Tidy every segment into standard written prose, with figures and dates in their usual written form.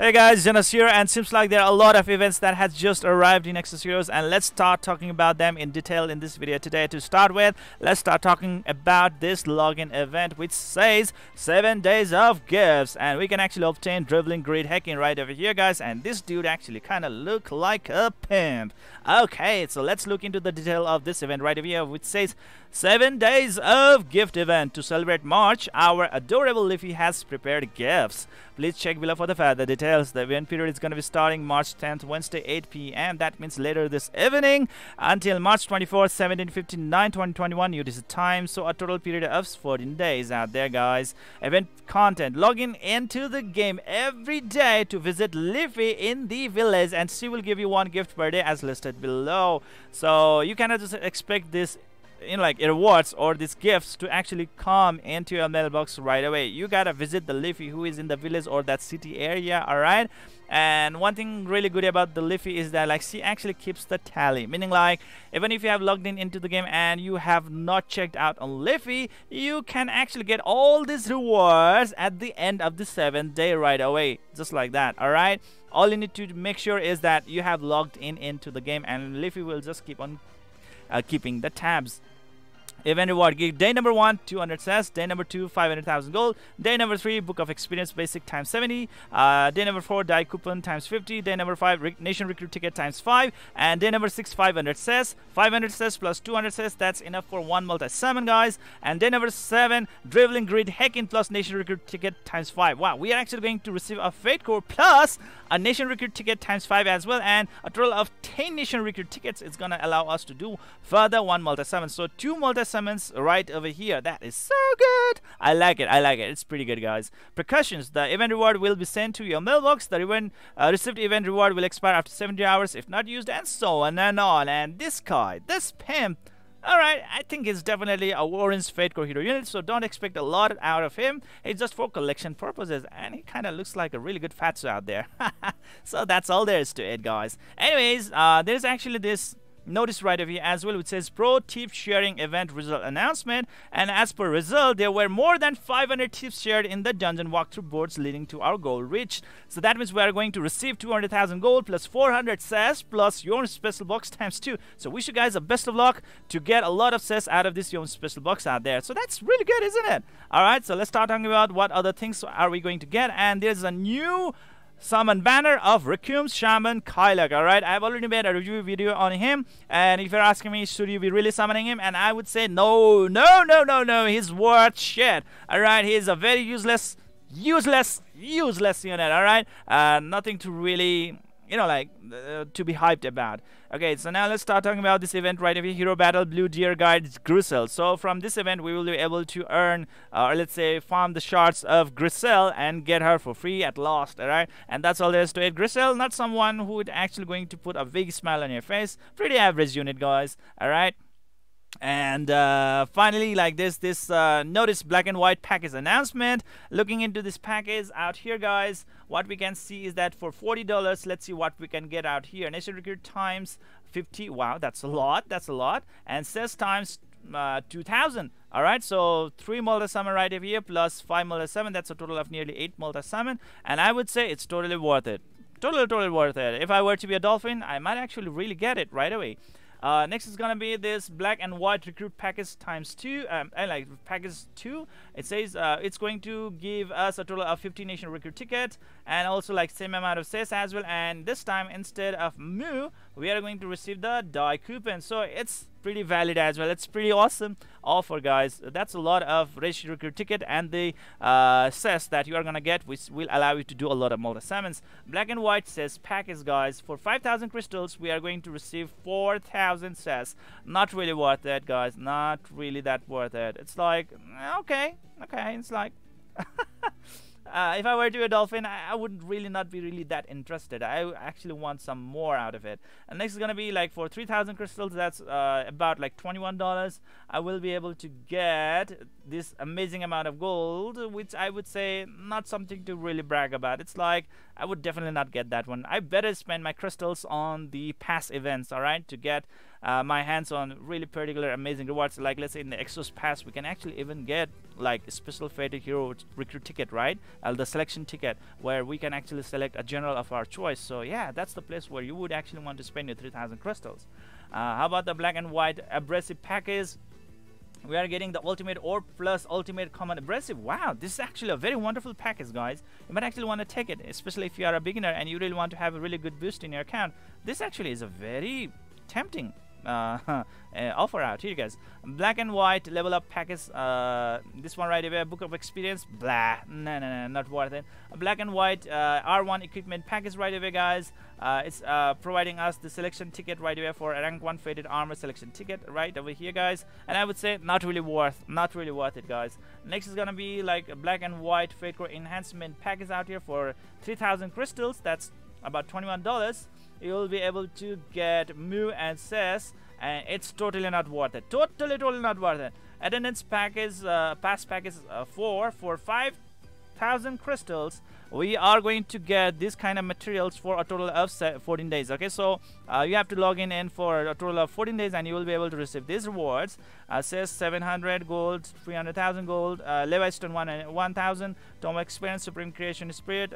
Hey guys, Jonas here, and seems like there are a lot of events that has just arrived in Exos Heroes, and let's start talking about them in detail in this video today. To start with, let's start talking about this login event which says 7 days of gifts, and we can actually obtain dribbling greed hacking right over here guys, and this dude actually kind of look like a pimp. Okay, so let's look into the detail of this event right over here which says 7 days of gift event. To celebrate March, our adorable Luffy has prepared gifts. Please check below for the further details. The event period is going to be starting March 10th, Wednesday, 8 p.m. That means later this evening until March 24th, 17:59, 2021 UTC time. So a total period of 14 days out there, guys. Event content: login into the game every day to visit Luffy in the village, and she will give you one gift per day as listed below. So you cannot just expect this in like rewards or these gifts to actually come into your mailbox right away. You gotta visit the Luffy who is in the village or that city area, alright? And one thing really good about the Luffy is that like she actually keeps the tally, meaning like even if you have logged in into the game and you have not checked out on Luffy, you can actually get all these rewards at the end of the 7th day right away, just like that, alright? All you need to make sure is that you have logged in into the game, and Luffy will just keep on keeping the tabs. Event reward: day number 1, 200 sass. Day number 2, 500,000 gold. Day number 3, book of experience basic times 70. Day number 4, die coupon times 50. Day number 5, nation recruit ticket times 5. And day number 6, 500 sass. 500 sass plus 200 sass. That's enough for one multi summon, guys. And day number 7, dribbling grid hacking plus nation recruit ticket times 5. Wow, we are actually going to receive a fate core plus a nation recruit ticket times 5 as well, and a total of 10 nation recruit tickets is gonna allow us to do further one multi summon. So 2 multi summons right over here. That is so good. I like it. I like it. It's pretty good, guys. Precautions: the event reward will be sent to your mailbox. The received event reward will expire after 70 hours if not used, and so on and on. And this guy, this pimp, alright, I think it's definitely a orange Fate Core hero unit, so don't expect a lot out of him. It's just for collection purposes, and he kind of looks like a really good fatso out there. So that's all there is to it, guys. Anyways, there's actually this notice right over here as well, which says pro tip sharing event result announcement, and as per result, there were more than 500 tips shared in the dungeon walkthrough boards, leading to our goal reach. So that means we are going to receive 200,000 gold plus 400 sass plus your special box times 2. So wish you guys the best of luck to get a lot of sass out of this your special box out there. So that's really good, isn't it? Alright, so let's start talking about what other things are we going to get, and there's a new summon banner of Rakum's Shaman Kailag. Alright, I've already made a review video on him, and if you're asking me should you be really summoning him, and I would say no, he's worth shit. Alright, he's a very useless unit. Alright, nothing to really, you know, like to be hyped about. Okay, so now let's start talking about this event right away. Hero Battle Blue Deer Guides Griselle. So from this event we will be able to earn or let's say farm the shards of Griselle and get her for free at last. Alright, and that's all there is to it. Griselle, not someone who is actually going to put a big smile on your face. Pretty average unit, guys. Alright, and finally, like this notice black and white package announcement. Looking into this package out here, guys, what we can see is that for $40, let's see what we can get out here. Nation recruit times 50. Wow, that's a lot, that's a lot. And says times 2,000. Alright, so 3 multi summon right over here plus 5 multi summon. That's a total of nearly 8 multi summon, and I would say it's totally worth it. Totally worth it. If I were to be a dolphin, I might actually really get it right away. Next is gonna be this black and white recruit package times 2, and like package 2, it says it's going to give us a total of 50 nation recruit tickets, and also like same amount of sass as well, and this time instead of Mu we are going to receive the die coupon. So it's pretty valid as well. It's pretty awesome offer, guys. That's a lot of rich recruit ticket, and the says that you are gonna get, which will allow you to do a lot of multi summons. Black and white says package, guys, for 5,000 crystals we are going to receive 4,000 sass. Not really worth it, guys. Not really that worth it. It's like okay, it's like if I were to be a dolphin, I would really not be really that interested. I actually want some more out of it. And next is gonna be like for 3,000 crystals, that's about like $21. I will be able to get this amazing amount of gold, which I would say not something to really brag about. It's like I would definitely not get that one. I better spend my crystals on the past events, alright, to get my hands on really particular amazing rewards. Like let's say in the Exos Pass, we can actually even get like a special fated hero recruit ticket, right? The selection ticket, where we can actually select a general of our choice. So yeah, that's the place where you would actually want to spend your 3,000 crystals. How about the black and white abrasive package? We are getting the ultimate orb plus ultimate common abrasive. Wow, this is actually a very wonderful package, guys. You might actually want to take it, especially if you are a beginner and you really want to have a really good boost in your account. This actually is a very tempting offer out here, guys. Black and white level up package, this one right away. Book of experience, blah, no, not worth it. Black and white R1 equipment package right away, guys. It's providing us the selection ticket right away for a rank 1 faded armor selection ticket right over here, guys. And I would say not really worth it, guys. Next is gonna be like a black and white fate core enhancement package out here for 3,000 crystals. That's about $21. You'll be able to get Mu and Cess, and it's totally not worth it. Totally not worth it. Attendance package, pass package 4 for 5,000 crystals. We are going to get this kind of materials for a total of 14 days. Okay, so you have to log in for a total of 14 days and you will be able to receive these rewards. Says 700 gold, 300,000 gold, Leviathan 1,000, Tom Experience, Supreme Creation Spirit,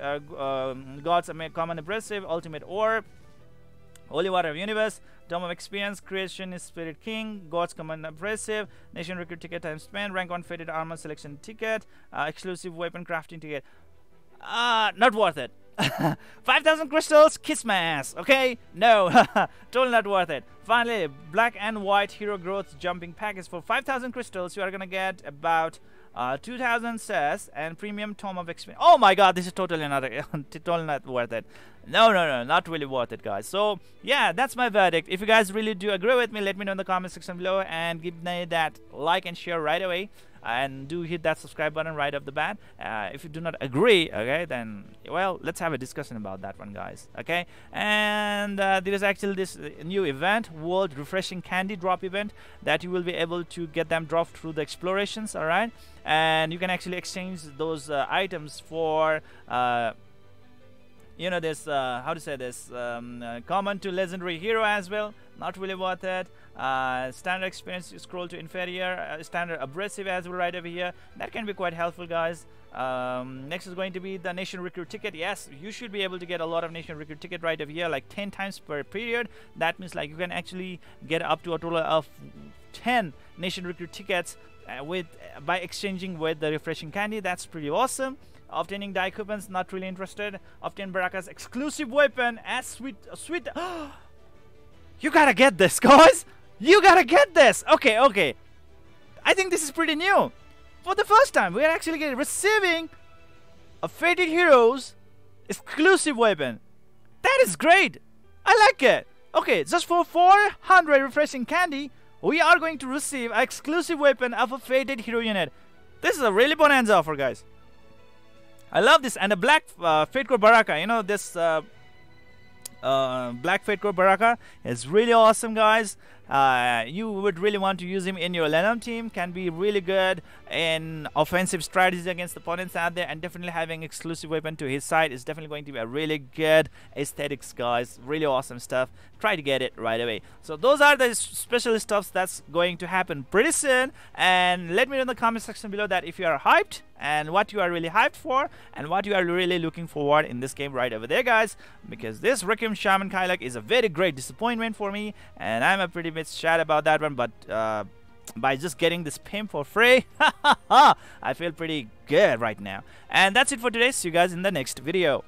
God's Common Abrasive, Ultimate Orb, Holy Water of Universe, Dome of Experience, Creation Spirit King, God's Command Abrasive, Nation Recruit Ticket Time Spend, Rank 1 Faded Armor Selection Ticket, Exclusive Weapon Crafting Ticket. Not worth it. 5,000 crystals, kiss my ass, okay? No, totally not worth it. Finally, black and white hero growth jumping package. For 5,000 crystals, you are gonna get about 2,000 sass and premium tome of experience. Oh my god, this is totally not worth it. No, not really worth it, guys. So yeah, that's my verdict. If you guys really do agree with me, let me know in the comment section below and give me that like and share right away, and do hit that subscribe button right off the bat. If you do not agree, okay, then well, let's have a discussion about that one, guys, okay? And there is actually this new event, World Refreshing Candy Drop event, that you will be able to get them dropped through the explorations, all right? And you can actually exchange those items for you know, this how to say this, common to legendary hero as well. Not really worth it. Standard experience, scroll to inferior, standard abrasive as well right over here. That can be quite helpful, guys. Next is going to be the nation recruit ticket. Yes, you should be able to get a lot of nation recruit ticket right over here, like 10 times per period. That means like you can actually get up to a total of 10 nation recruit tickets by exchanging with the refreshing candy. That's pretty awesome. Obtaining die coupons, not really interested. Obtain Baraka's exclusive weapon as sweet. You gotta get this, guys. You gotta get this. Okay, I think this is pretty new. For the first time, we are actually receiving a fated hero's exclusive weapon. That is great. I like it. Okay, just for 400 refreshing candy, we are going to receive an exclusive weapon of a fated hero unit. This is a really bonanza offer, guys. I love this. And the black Fatecore Baraka, you know, this black Fatecore Baraka is really awesome, guys. You would really want to use him in your Lenum team. Can be really good in offensive strategies against opponents out there, and definitely having exclusive weapon to his side is definitely going to be a really good aesthetics, guys. Really awesome stuff. Try to get it right away. So those are the special stuffs that's going to happen pretty soon, and let me know in the comment section below that if you are hyped and what you are really hyped for and what you are really looking forward in this game right over there, guys, because this Rakum's Shaman Kailag is a very great disappointment for me, and I'm a pretty bit sad about that one, but by just getting this pimp for free, I feel pretty good right now. And that's it for today. See you guys in the next video.